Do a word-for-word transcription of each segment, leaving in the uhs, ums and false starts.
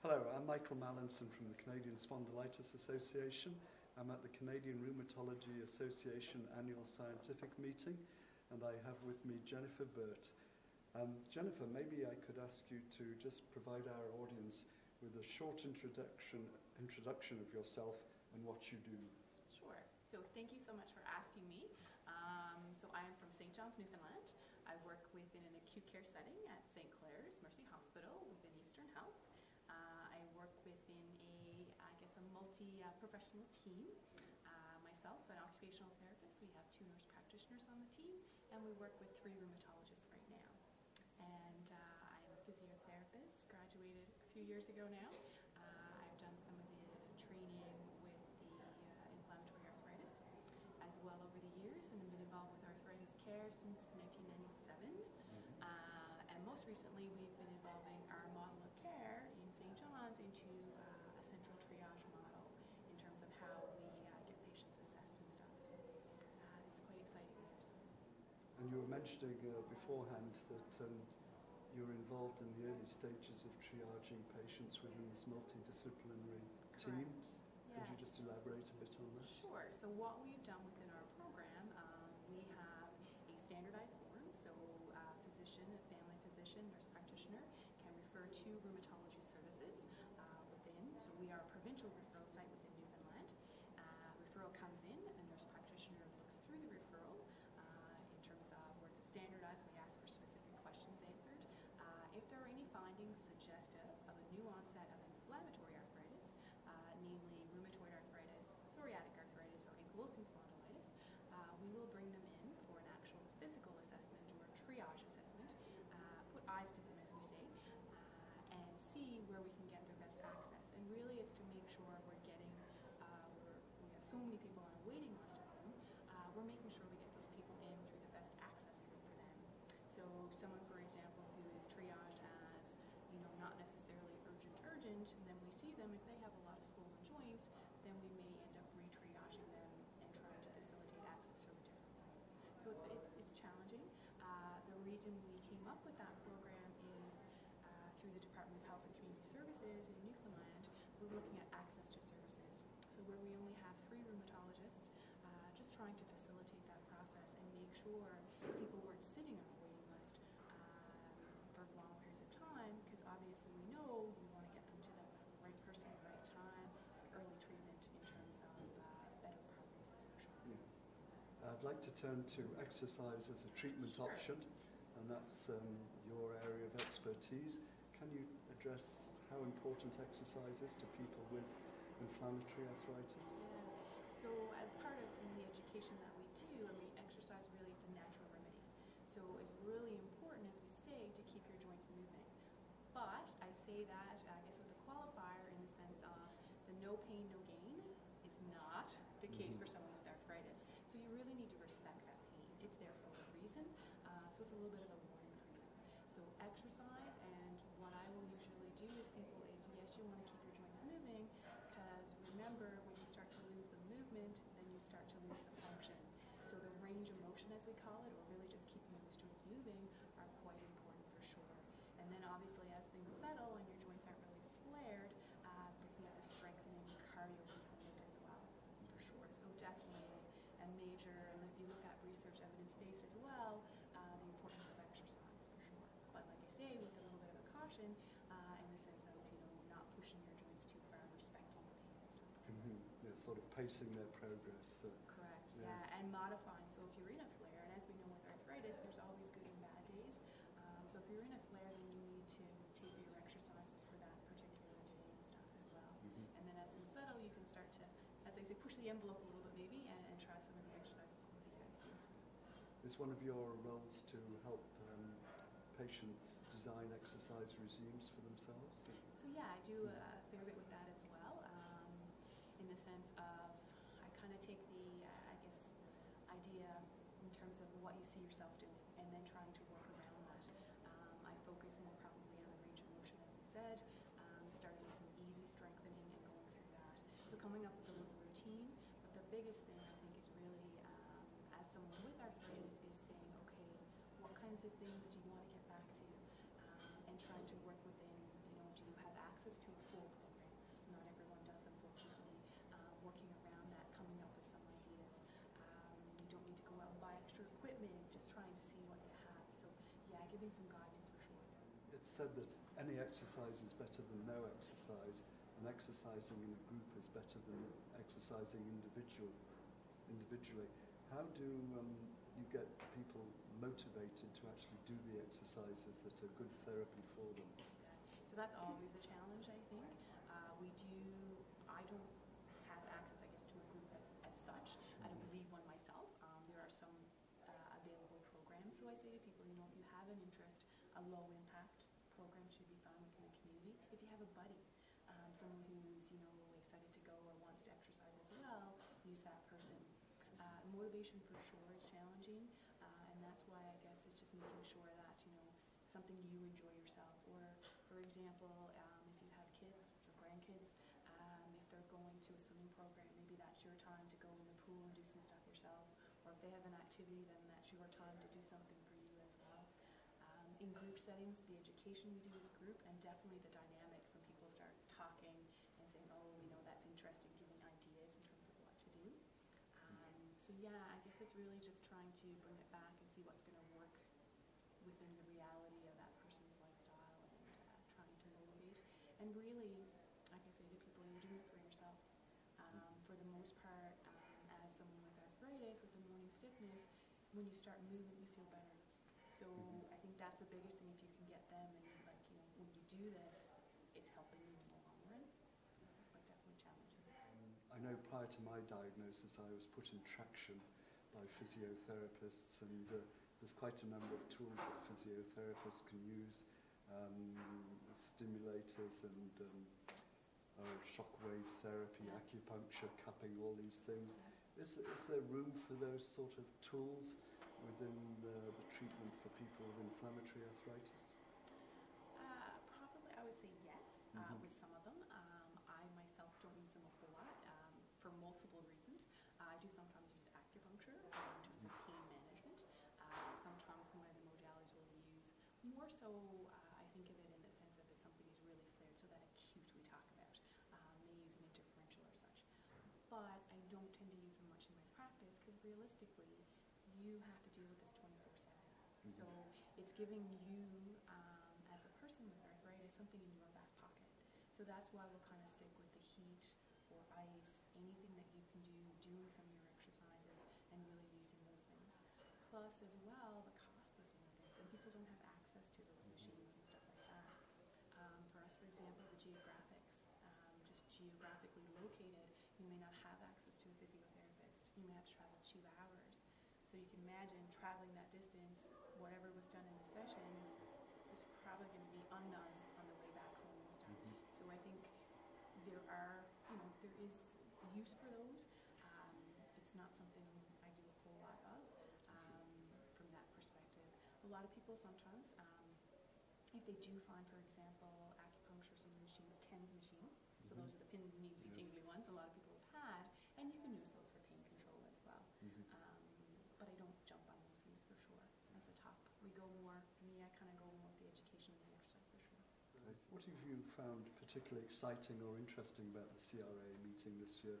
Hello, I'm Michael Mallinson from the Canadian Spondylitis Association. I'm at the Canadian Rheumatology Association annual scientific meeting, and I have with me Jennifer Burt. Um, Jennifer, maybe I could ask you to just provide our audience with a short introduction, introduction of yourself and what you do. Sure. So thank you so much for asking me. Um, so I am from Saint John's, Newfoundland. I work within an acute care setting at Saint Clair's Mercy Hospital within Eastern Health. Uh, I work within a, I guess, a multi-professional uh, team. Uh, myself, an occupational therapist, we have two nurse practitioners on the team, and we work with three rheumatologists right now. And uh, I'm a physiotherapist, graduated a few years ago now. Uh, I've done some of the training with the uh, inflammatory arthritis as well over the years, and I've been involved with arthritis care since nineteen ninety-seven. Uh, and most recently, we've been evolving our model of care in Saint John's into uh, a central triage model in terms of how we uh, get patients assessed and stuff. So uh, it's quite exciting there. So. And you were mentioning uh, beforehand that um, you were involved in the early stages of triaging patients within this multidisciplinary team. Correct. Yeah. Could you just elaborate a bit on that? Sure. So what we've done within our program, um, we have a standardized form, so a physician, a family physician, nurse practitioner can refer to rheumatology services uh, within, so we are a provincial referral site within Newfoundland. Uh, referral comes in, the nurse practitioner looks through the referral uh, in terms of where it's standardized, we ask for specific questions answered. Uh, if there are any findings suggestive of a new onset of inflammatory arthritis, Uh, namely rheumatoid arthritis, psoriatic arthritis, or ankylosing spondylitis, uh, we will bring them in for an actual physical assessment or triage assessment, uh, put eyes to them as we say, uh, and see where we can get their best access. And really it's to make sure we're getting, uh, we're, we have so many people on a waiting list for them, uh, we're making sure we get those people in through the best access group for them. So someone, for example, who is triaged as you know, not necessarily urgent, urgent, and then we see them, if they have a lot of swollen joints, then we may end up re-triaging them and trying to facilitate access through a different way. So it's, it's, it's challenging. Uh, the reason we came up with that program is uh, through the Department of Health and Community Services in Newfoundland, we're looking at access to services. So where we only have three rheumatologists, uh, just trying to facilitate that process and make sure people weren't sitting on a waiting list for long periods of time, because obviously we know we want to get them to the right person at the right time, early treatment in terms of uh, better properties as well. Yeah. I'd like to turn to exercise as a treatment sure. option, and that's um, your area of expertise. Can you address how important exercise is to people with inflammatory arthritis? Yeah. So as part of some of the education that we do, I mean, exercise really is a natural remedy. So it's really important, as we say, to keep your joints moving. But I say that, I guess, with a qualifier in the sense of the no pain, no gain is not the case for someone with arthritis. So you really need to respect that pain. It's there for a reason. Uh, so it's a little bit of a warning for you. So exercise, and what I will usually do with people is, yes, you want to keep your joints moving, because remember, when you start to lose the movement, then you start to lose the function. So the range of motion, as we call it, or really just keeping those joints moving, are quite important for sure. And then obviously as things settle and your joints aren't really flared, uh, but you have a strengthening cardio component as well, for sure. So definitely a major, and if you look at research evidence-based as well, uh, the importance of exercise, for sure. But like I say, with a little bit of a caution, uh, in the sense of, you know, not pushing your joints too far, respecting the pain and stuff. Mm-hmm. Yeah, sort of pacing their progress. Uh, Correct, yes. Yeah, and modifying. So if you're in a flare, and as we know with arthritis, there's always good and bad days. Um, so if you're in a flare, then you need to taper your exercises for that particular day and stuff as well. Mm-hmm. And then as they settle, you can start to, as I say, push the envelope a little bit maybe, and, and try some of the exercises that you have to do. Is one of your roles to help um, patients design exercise regimes for themselves? So yeah, I do a fair bit with that as well, um, in the sense of I kind of take the, I guess, idea in terms of what you see yourself doing and then trying to work around that. Um, I focus more probably on the range of motion, as we said, um, starting with some easy strengthening and going through that. So coming up with a little routine, but the biggest thing I think is really, um, as someone with arthritis, is saying, okay, what kinds of things do you want to get back to, um, and trying to work within, you know, do you have access to a full be some guidance for sure. It's said that any exercise is better than no exercise, and exercising in a group is better than exercising individual, individually. How do um, you get people motivated to actually do the exercises that are good therapy for them? So that's always a challenge, I think. Uh, we do, I don't have access, I guess, to a group as, as such. I don't believe one myself. Um, there are some uh, available programs. So I say to people, you know, if you have an interest, a low-impact program should be found within the community. If you have a buddy, um, someone who's, you know, really excited to go or wants to exercise as well, use that person. Uh, motivation for sure is challenging, uh, and that's why I guess it's just making sure that, you know, something you enjoy yourself, or for example, um, if you have kids or grandkids, um, if they're going to a swimming program, maybe that's your time to go in the pool and do some stuff yourself, or if they have an activity, then that's your time to do something for you as well. Um, in group settings, the education we do is group, and definitely the dynamics when people start talking and saying, oh, you know, that's interesting, giving ideas in terms of what to do. Um, so yeah, I guess it's really just trying to bring it back and see what's going to work within the reality of that person's lifestyle, and uh, trying to motivate. And really, like I say to people, you're doing it for yourself. Um, for the most part, um, as someone with arthritis, with the morning stiffness, when you start moving, you feel better. So I think that's the biggest thing, if you can get them, and like, you know, when you do this, it's helping you in the long run. But definitely challenging. I know prior to my diagnosis, I was put in traction by physiotherapists, and uh, there's quite a number of tools that physiotherapists can use, um, stimulators and um, uh, shockwave therapy, acupuncture, cupping, all these things. Is, is there room for those sort of tools within the, the treatment for people with inflammatory arthritis? Uh, probably, I would say yes, mm-hmm. uh, with some of them. Um, I myself don't use them a whole lot. Um, for multiple reasons. Uh, I do sometimes use acupuncture uh, in terms of pain management. Uh, sometimes one of the modalities we'll use, more so uh, I think of it in the sense of if somebody's really flared, so that acute we talk about, um, may use an differential or such. But I don't tend to use them much in my practice, because realistically, you have to deal with this twenty-four seven. Mm-hmm. So it's giving you, um, as a person with arthritis, something in your back pocket. So that's why we'll kind of stick with the heat, or ice, anything that you can do, doing some of your exercises, and really using those things. Plus, as well, the cost with some of this, and people don't have access to those machines and stuff like that. Um, for us, for example, the geographics, um, just geographically located, you may not have access to a physiotherapist. You may have to travel two hours. So you can imagine traveling that distance, whatever was done in the session, is probably going to be undone on the way back home and stuff. So I think there are, you know, there is use for those. Um, it's not something I do a whole lot of um, from that perspective. A lot of people sometimes, um, if they do find, for example, acupuncture, some of the machines, TENS machines, so mm-hmm. those are the pins and needly tingly ones a lot of people have had, and you can use those for pain control as well. Mm-hmm. um, but I don't jump on those things for sure. As a top, we go more, me, I kind of go more with the education and the exercise for sure. What have you found particularly exciting or interesting about the C R A meeting this year?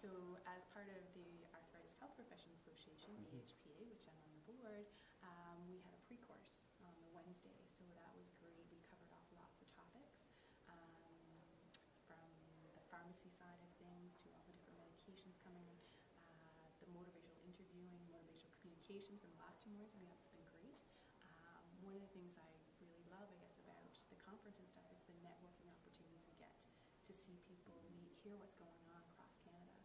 So as part of the Arthritis Health Professional Association, mm-hmm. A H P A, which I'm on the board, um, we had a pre-course on the Wednesday, so that was great. We covered off lots of topics, um, from the pharmacy side of things to all the different medications coming in, uh, the motivational interviewing, motivational communications from the last two mornings, and that's been great. One of the things I really love, I guess, about the conference and stuff is the networking opportunities we get to see people, meet, hear what's going on across Canada,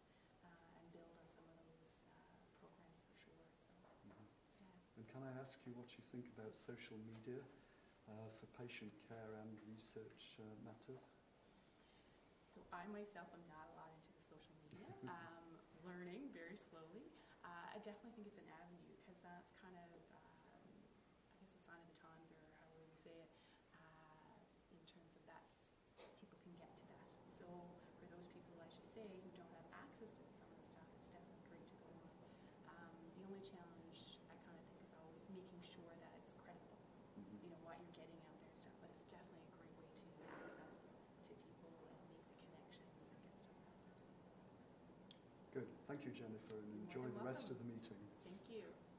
uh, and build on some of those uh, programs for sure. So, mm-hmm. yeah. And can I ask you what you think about social media uh, for patient care and research uh, matters? So I myself am not a lot into the social media, um, learning very slowly. Uh, I definitely think it's an avenue, because that's kind of uh, a sign of the times, or however we say it, uh, in terms of that people can get to that. So for those people, I should say, who don't have access to some of the stuff, it's definitely great to go on. Um, the only challenge I kind of think is always making sure that it's credible, mm-hmm. you know, what you're getting out there and stuff, but it's definitely a great way to access to people and make the connections and get stuff out there. So. Good. Thank you, Jennifer, and enjoy the welcome. Rest of the meeting. Thank you.